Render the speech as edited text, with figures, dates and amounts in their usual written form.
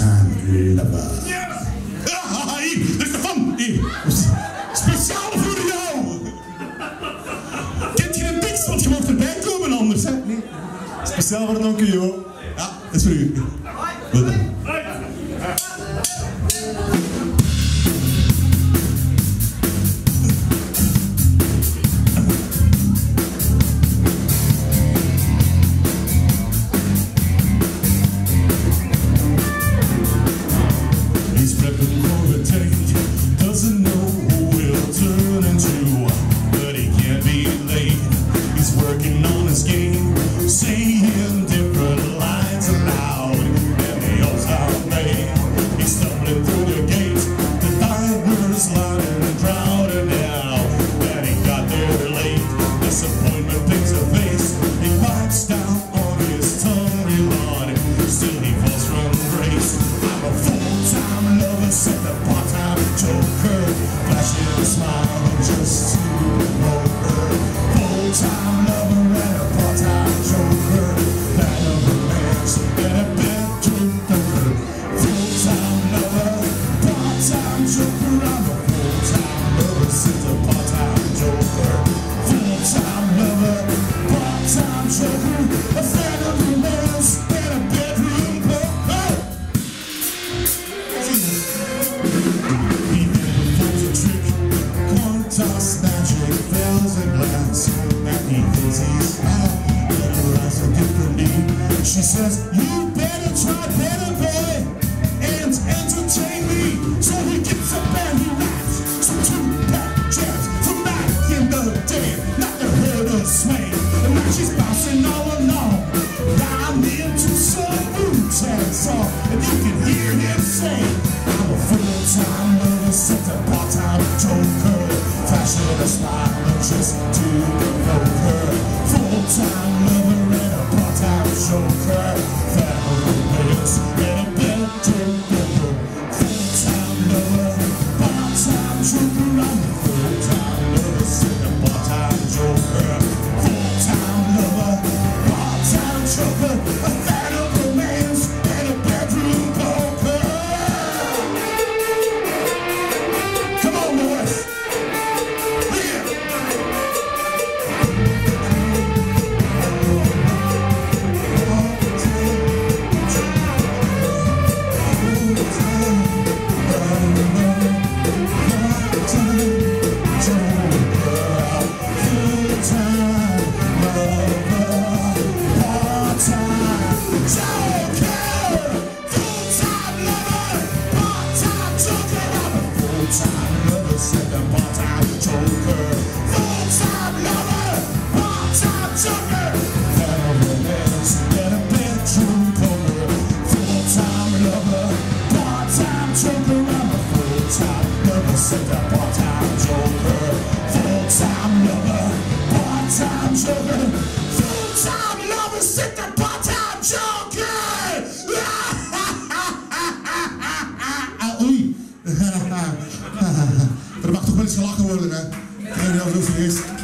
Full-Time Lover. Ja! I lecz to fun! Speciaal voor jou! Kent je de tekst? Want je moet erbij komen anders, hè? Nee. Speciaal voor Donker Jo. Ja, dat is voor u. Wat dan? She says, you better try better, boy, and entertain me. So he gets up and he laughs. So two-pack jams from back in the day. Not the herd of swing. And now she's bouncing all along. Down into some Wu-Tang song. And you can hear him say, I'm a full-time lover, set a part-time joker. Fashion a smile just to provoke her. Full-time lover and a part-time joker. Er mag toch wel eens gelachen worden, hè? Ik weet niet of het is.